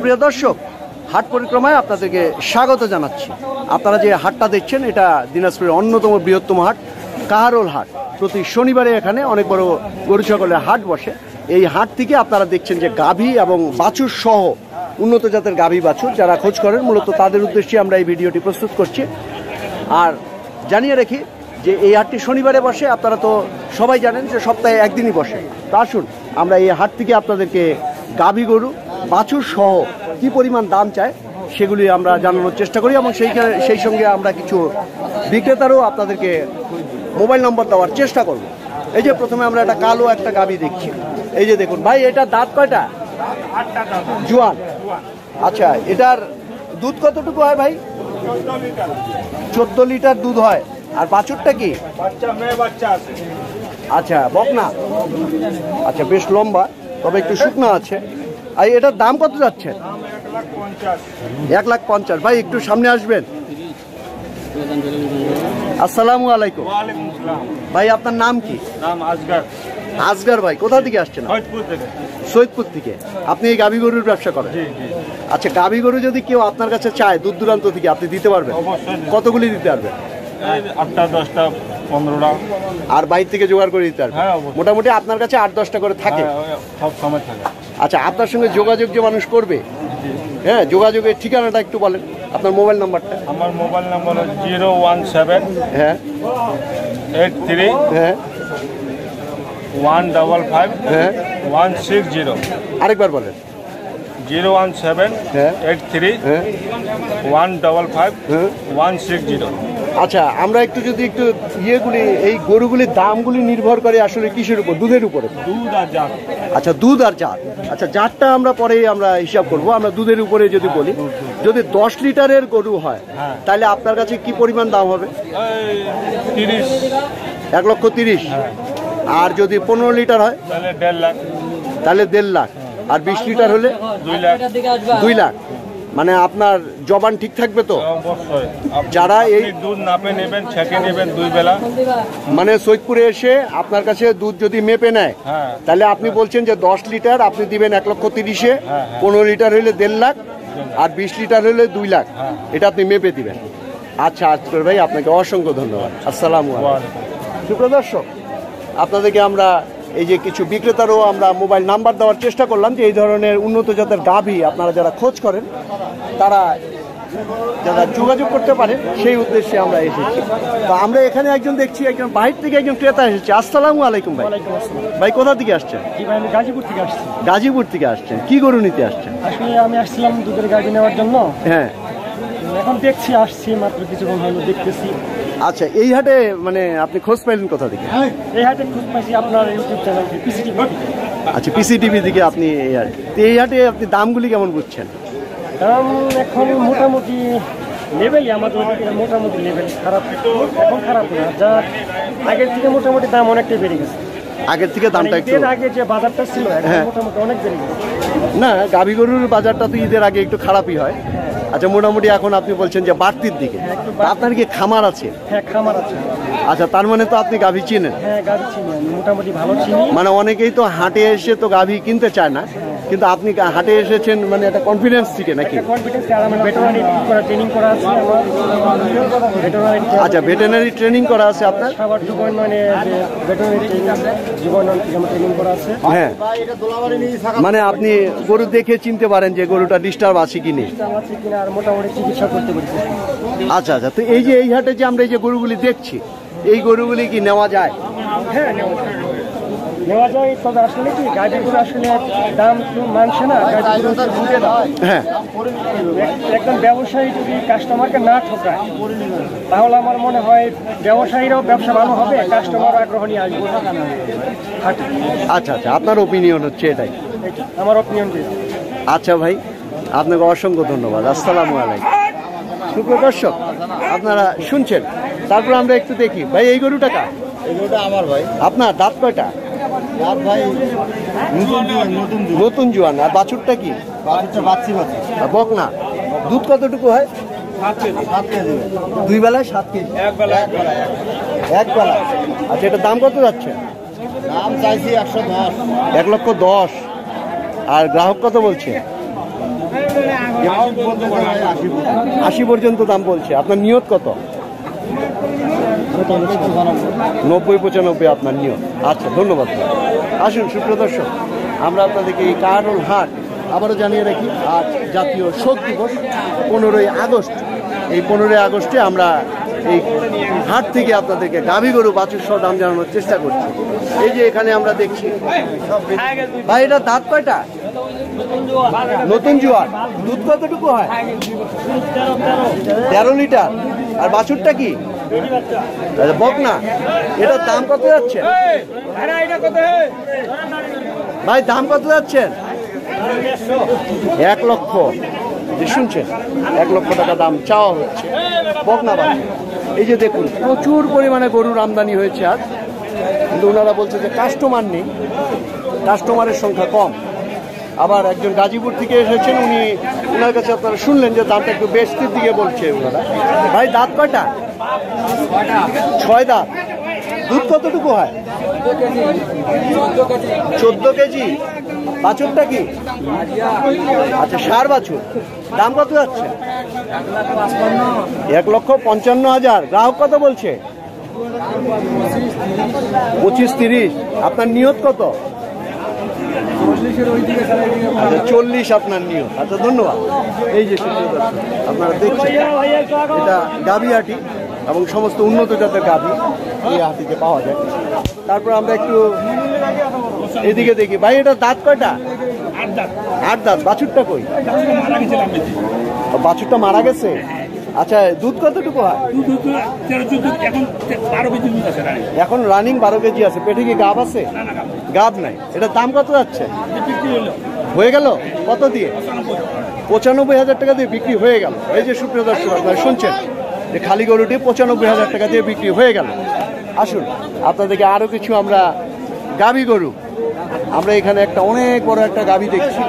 সুপ্রিয় দর্শক হাট পরিক্রমায় আপনাদেরকে স্বাগত জানাচ্ছি। আপনারা যে হাটটা দেখছেন এটা দিনাজপুরের অন্যতম বৃহত্তম হাট কাহারোল হাট। প্রতি শনিবারে এখানে অনেক বড় গরু ছাগলের হাট বসে। এই হাট থেকে আপনারা দেখছেন যে গাভী এবং বাছুর সহ উন্নত জাতের গাভী বাছুর যারা খোঁজ করেন মূলত তাদের উদ্দেশ্যে আমরা এই ভিডিওটি প্রস্তুত করছি। আর জানিয়ে রাখি যে এই হাটটি শনিবারে বসে, আপনারা তো সবাই জানেন যে সপ্তাহে একদিনই বসে। তো আসুন আমরা এই হাট থেকে আপনাদেরকে গাভী গরু বাছুর সহ কী পরিমাণ দাম চায় সেগুলি আমরা জানানোর চেষ্টা করি এবং সেই সঙ্গে আমরা কিছু বিক্রেতারও আপনাদেরকে মোবাইল নম্বর দেওয়ার চেষ্টা করব। এই যে প্রথমে আমরা একটা কালো একটা গাভী দেখছি, এই যে দেখুন ভাই, এটা দাঁত কয়টা? জোয়ান। আচ্ছা, এটার দুধ কতটুকু হয় ভাই? 14 লিটার দুধ হয়। আর বাছুরটা কি? আচ্ছা, বকনা। আচ্ছা, বেশ লম্বা তবে একটু শুকনো আছে। আর এটার দাম কত যাচ্ছে? 1,50,000। ভাই একটু সামনে আসবেন। আসসালামু আলাইকুম। ভাই আপনার নাম কি? আসগার। ভাই কোথা থেকে আসছেন? সৈয়দপুর থেকে। আপনি এই গাভী গরুর ব্যবসা করেন? আচ্ছা, গাভী গরু যদি কেউ আপনার কাছে চায় দূর দূরান্ত থেকে আপনি দিতে পারবেন? কতগুলি দিতে পারবেন? 8টা 10টা 15টা। আর বাইরে থেকে জোগাড় করে দিতে পারবেন? মোটামুটি আপনার কাছে 8-10টা করে থাকে সব সময় থাকে। আচ্ছা, আপনার সঙ্গে যোগাযোগ যে মানুষ করবে, হ্যাঁ, যোগাযোগের ঠিকানাটা একটু বলেন, আপনার মোবাইল নাম্বারটা। আমার মোবাইল নাম্বার 017 হ্যাঁ 83 হ্যাঁ 155 হ্যাঁ 160। আরেকবার বলেন। 017 হ্যাঁ 83 হ্যাঁ 155 হ্যাঁ 160। আচ্ছা, আমরা একটু যদি একটু ইয়েগুলি এই গরুগুলির দামগুলি নির্ভর করে আসলে কিসের উপর? দুধের উপরে। দুধ আর জাত। আচ্ছা, দুধ আর জাত। আচ্ছা, জাতটা আমরা পরে আমরা হিসাব করব। আমরা দুধের উপরে যদি বলি, যদি 10 লিটারের গরু হয় তাহলে আপনার কাছে কি পরিমাণ দাম হবে? 1,30,000। আর যদি 15 লিটার হয় তাহলে 1.5 লাখ। তাহলে 1.5 লাখ। আর 20 লিটার হলে 2 লাখ। মানে আপনার জবান ঠিক থাকবে তো? যারা এই দুধ নাপে নেবেন, ছেঁকে নেবেন 2 বেলা, মানে সৈয়দপুরে এসে আপনার কাছে দুধ যদি মেপে নেয় তাহলে আপনি বলছেন যে 10 লিটার আপনি দিবেন 1,30,000, 15 লিটার হলে 1.5 লাখ, আর 20 লিটার হলে 2 লাখ। এটা আপনি মেপে দিবেন। আচ্ছা আসগার ভাই, আপনাকে অসংখ্য ধন্যবাদ। আসসালামু আলাইকুম। সুপ্রিয় দর্শক, আপনাদেরকে আমরা এই যে কিছু বিক্রেতারও আমরা মোবাইল নাম্বার দেওয়ার চেষ্টা করলাম যে এই ধরনের উন্নত জাতের গাভী আপনারা যারা খোঁজ করেন তারা যারা যোগাযোগ করতে পারেন সেই উদ্দেশ্যে আমরা এসেছি। তো আমরা এখানে একজন দেখছি, একজন বাইরে থেকে একজন ক্রেতা এসেছে। আসসালামু আলাইকুম ভাই। ভাই কোথা থেকে আসছেন? গাজীপুর থেকে আসছেন। গাজীপুর থেকে আসছেন, কি গরু নিতে আসছেন? আসলে আমি আসছিলাম দুধের গাভী নেওয়ার জন্য। হ্যাঁ, এখন দেখছি, আসছি মাত্র কিছুক্ষণ হলো, দেখতেছি। আচ্ছা, এই হাটে মানে আপনি খোঁজ পাইলেন কোথা থেকে? এই হাটে খোঁজ পাইছি আপনার ইউটিউব চ্যানেল পিসিটিভি। আচ্ছা, পিসিটিভি থেকে আপনি এই হাটে। এই হাটে আপনি দামগুলি কেমন বুঝছেন? দাম এখন মোটামুটি লেভেলই, আমাদের মোটামুটি লেভেল, খারাপ এখন খারাপ না, যা আগের থেকে মোটামুটি দাম অনেকটাই বেড়ে গেছে। আগের থেকে দামটা একটু, আগে যে বাজারটা ছিল মোটামুটি অনেক বেড়ে গেছে। না, গাভী গরুর বাজারটা তো ঈদের আগে একটু খারাপই হয়। আচ্ছা, মোটামুটি এখন আপনি বলছেন যে বাড়তির দিকে। আপনার কি খামার আছে? হ্যাঁ, খামার আছে। আচ্ছা, তার মানে তো আপনি গাভী চিনেন? হ্যাঁ, গাভী চিনি, মোটামুটি ভালো চিনি। মানে অনেকেই তো হাটে এসে তো গাভী কিনতে চায় না, কিন্তু আপনি হাটে এসেছেন মানে একটা কনফিডেন্স থেকে নাকি? আচ্ছা, ভেটেরিনারি ট্রেনিং করা আছে আপনার? হ্যাঁ, মানে আপনি গরু দেখে চিনতে পারেন যে গরুটা ডিস্টার্ব আছে কি নেই। আচ্ছা আচ্ছা, তো এই যে এই হাটে যে আমরা এই যে গরুগুলি দেখছি, এই গরুগুলি কি নেওয়া যায়? হ্যাঁ, নেওয়া যায়। তবে আসলে কি গাড়িগুলো আসলে দাম মানছে না, একদম ব্যবসায়ী যদি কাস্টমারকে না ঠকায় তাহলে আমার মনে হয় ব্যবসায়ীরাও ব্যবসা ভালো হবে, কাস্টমার আগ্রহ নিয়ে আসবে। আচ্ছা আচ্ছা, আপনার ওপিনিয়ন হচ্ছে এটাই? আমার ওপিনিয়ন। আচ্ছা ভাই, আপনাকে অসংখ্য ধন্যবাদ। আসসালামু আলাইকুম। সুপ্রিয় দর্শক, আপনারা শুনছেন, তারপর আমরা একটু দেখি। ভাই এই গরুটা কার? এই গরুটা আমার ভাই। আপনার দাঁত কয়টা? দাঁত ভাই নতুন জোয়ান। আর বাছুরটা কি? বাছুরটা বাচ্চি বাছুর। বকনা। দুধ কতটুকু হয়? 7 কেজি। 2 বেলায় 7 কেজি? 1 বেলা। আচ্ছা, এটার দাম কত যাচ্ছে? দাম চাইছি 110। 1,10,000। আর গ্রাহক কত বলছে? আশি পর্যন্ত দাম বলছে। আপনার নিয়ত কত? 90-95 আপনার নিয়ত। আচ্ছা, ধন্যবাদ। আসুন সুপ্রিয় দর্শক, আমরা আপনাদেরকে এই কাহারোল হাট আবারও জানিয়ে রাখি, আজ জাতীয় শোক দিবস 15ই আগস্ট। এই 15ই আগস্টে আমরা এই হাট থেকে আপনাদেরকে গাভী গরু বাছুর সহ দাম জানানোর চেষ্টা করছি। এই যে এখানে আমরা দেখছি, ভাই এটা দাঁত কয়টা? নতুন জোয়ার। দুধ কতটুকু হয়? 13 লিটার। আর বাছুরটা কি? বকনা। এটার দাম কত যাচ্ছে ভাই? দাম কত যাচ্ছে? 1 লক্ষ। শুনছেন, 1 লক্ষ টাকা দাম চাওয়া হচ্ছে বকনা বাছুর। এই যে দেখুন, প্রচুর পরিমাণে গরুর আমদানি হয়েছে আজ, কিন্তু ওনারা বলছে যে কাস্টমার নেই, কাস্টমারের সংখ্যা কম। আবার একজন গাজীপুর থেকে এসেছেন, উনি ওনার কাছে আপনারা শুনলেন যে দাঁতটা একটু বেশকির দিকে বলছে ওনারা। ভাই দাঁত কয়টা? 6 দাঁত। দুধ কতটুকু হয়? 14 কেজি। বাছুরটা কি? আচ্ছা, সার বাছুর। দাম কত যাচ্ছে? 1,55,000। গ্রাহক কত বলছে? 25-30। আপনার নিয়ত কত? 40 আপনার নিয়ত। আচ্ছা, ধন্যবাদ। এই যে আপনারা দেখছেন, এটা গাভী হাটি এবং সমস্ত উন্নত জাতের গাভী এই হাটিতে পাওয়া যায়। তারপর আমরা একটু এদিকে দেখি। ভাই এটা দাঁত কয়টা? 8 দাঁত। বাছুরটা কই? বাছুরটা মারা গেছে। আচ্ছা, দুধ কতটুকু হয়? এখন রানিং 12 কেজি আছে। পেটে কি গাভ আছে? গাভ নাই। এটা দাম কত যাচ্ছে? হয়ে গেল কত দিয়ে? 95,000 টাকা দিয়ে বিক্রি হয়ে গেল। এই যে সুপ্রিয় দর্শক, আপনারা শুনছেন যে খালি গরুটি 95,000 টাকা দিয়ে বিক্রি হয়ে গেল। আসুন আপনাদেরকে আরো কিছু আমরা গাভী গরু, আমরা এখানে একটা অনেক বড় একটা গাভী দেখছি।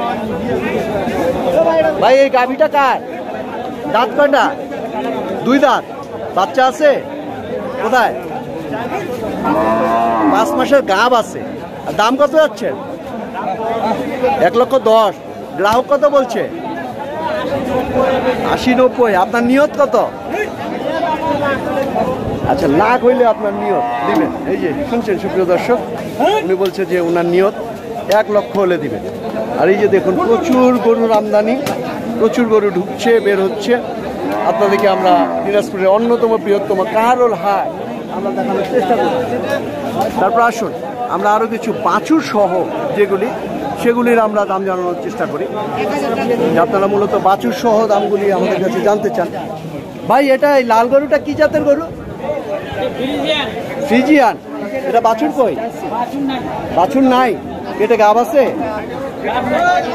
ভাই এই গাভীটা কার? দাঁত কয়টা? 2 দাঁত। বাচ্চা আছে? কোথায়? 5 মাসের গাভ আছে। দাম কত যাচ্ছে? 1,10,000। গ্রাহক কত বলছে? 80-90। আপনার নিয়ত কত? আচ্ছা, লাখ হইলে আপনার নিয়ত দিবেন। এই যে শুনছেন সুপ্রিয় দর্শক, উনি বলছে যে ওনার নিয়ত 1 লক্ষ হলে দিবেন। আর এই যে দেখুন, প্রচুর গরুর আমদানি, প্রচুর গরু ঢুকছে বের হচ্ছে। আপনাদেরকে আমরা দিনাজপুরের অন্যতম বৃহত্তম কাহারোল হাট আমরা দেখানোর চেষ্টা করছি। তারপর আসুন আমরা আরও কিছু বাছুর সহ যেগুলি, সেগুলির আমরা দাম জানানোর চেষ্টা করি। আপনারা মূলত বাছুর সহ দামগুলি আমাদের কাছে জানতে চান। ভাই এটা এই লাল গরুটা কি জাতের গরু? ফ্রিজিয়ান। এটা বাছুর কই? বাছুর নাই। এটা গাব আছে?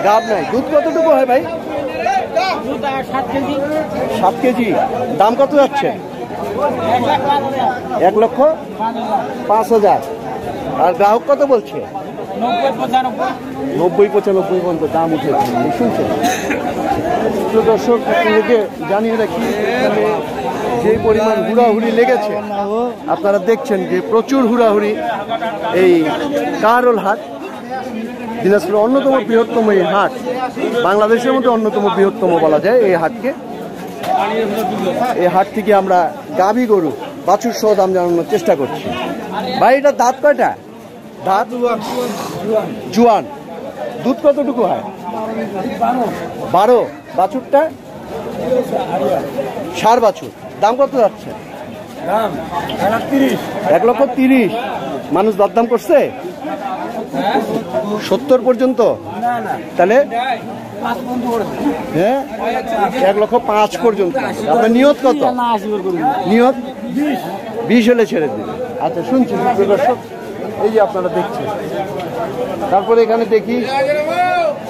গাব নাই। দুধ কতটুকু হয় ভাই? 7 কেজি। দাম কত যাচ্ছে? 1,05,000। আর গ্রাহক কত বলছে? 90-95 পর্যন্ত দাম উঠেছে। শুনছেন দর্শক, আপনাদেরকে জানিয়ে রাখি যে পরিমাণ হুড়াহুড়ি লেগেছে, আপনারা দেখছেন যে প্রচুর হুড়াহুড়ি। এই কাহারোল হাট দিনাজপুরের অন্যতম বৃহত্তম এই হাট, বাংলাদেশের মধ্যে অন্যতম বৃহত্তম বলা যায় এই হাটকে। এই হাট থেকে আমরা গাভী গরু বাছুর সহ দাম জানানোর চেষ্টা করছি। ভাই এটা দাঁত কয়টা? দাঁত জোয়ান। দুধ কতটুকু হয়? 12। বাছুরটা? সার বাছুর। দাম কত যাচ্ছে? 1,30,000। মানুষ দরদাম করছে? 70 পর্যন্ত? তাহলে হ্যাঁ, 1,05,000 পর্যন্ত। আপনার নিয়ত কত? নিয়ত 20 হলে ছেড়ে দিন। আচ্ছা, শুনছেন দর্শক, এই যে আপনারা দেখছেন। তারপরে এখানে দেখি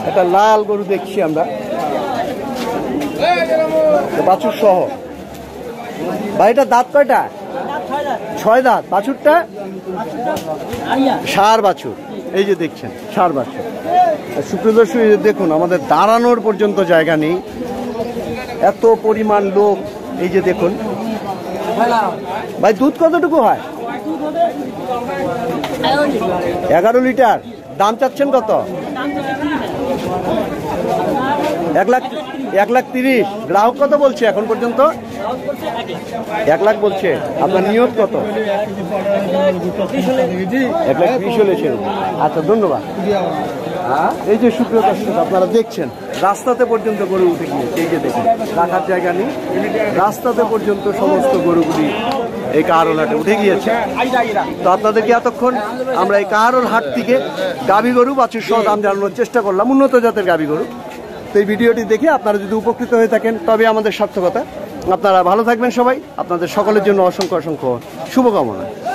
একটা লাল গরু দেখছি আমরা বাছুর সহ। ভাইটা দাঁত কয়টা? 6 দাঁত। বাছুরটা? সার বাছুর। এই যে দেখছেন সার বাছুর। সুপ্রদর্শী দেখুন, আমাদের দাঁড়ানোর পর্যন্ত জায়গা নেই, এত পরিমাণ লোক। এই যে দেখুন। ভাই দুধ কতটুকু হয়? 11 লিটার। দাম চাচ্ছেন কত? 1,30,000 গ্রাহক কত বলছে এখন পর্যন্ত? 1,00,000 বলছে। আপনার নিয়ত কত? 1,20,000 হলে ছেড়ে। আচ্ছা, ধন্যবাদ। এই যে সুপ্রিয় দর্শক, আপনারা দেখছেন রাস্তাতে পর্যন্ত গরু উঠে গিয়েছে। এই যে দেখুন, রাখার জায়গা নেই, রাস্তাতে পর্যন্ত সমস্ত গরুগুলি এই কাহারোল হাটে উঠে গিয়েছে। তো আপনাদেরকে এতক্ষণ আমরা এই কাহারোল হাট থেকে গাভী গরু বাছুর সহ দাম জানানোর চেষ্টা করলাম, উন্নত জাতের গাভী গরু। তো এই ভিডিওটি দেখে আপনারা যদি উপকৃত হয়ে থাকেন তবে আমাদের সার্থকতা। আপনারা ভালো থাকবেন সবাই, আপনাদের সকলের জন্য অসংখ্য শুভকামনা।